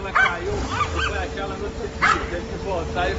que ela caiu, foi aquela no circuito, teve que voltar e...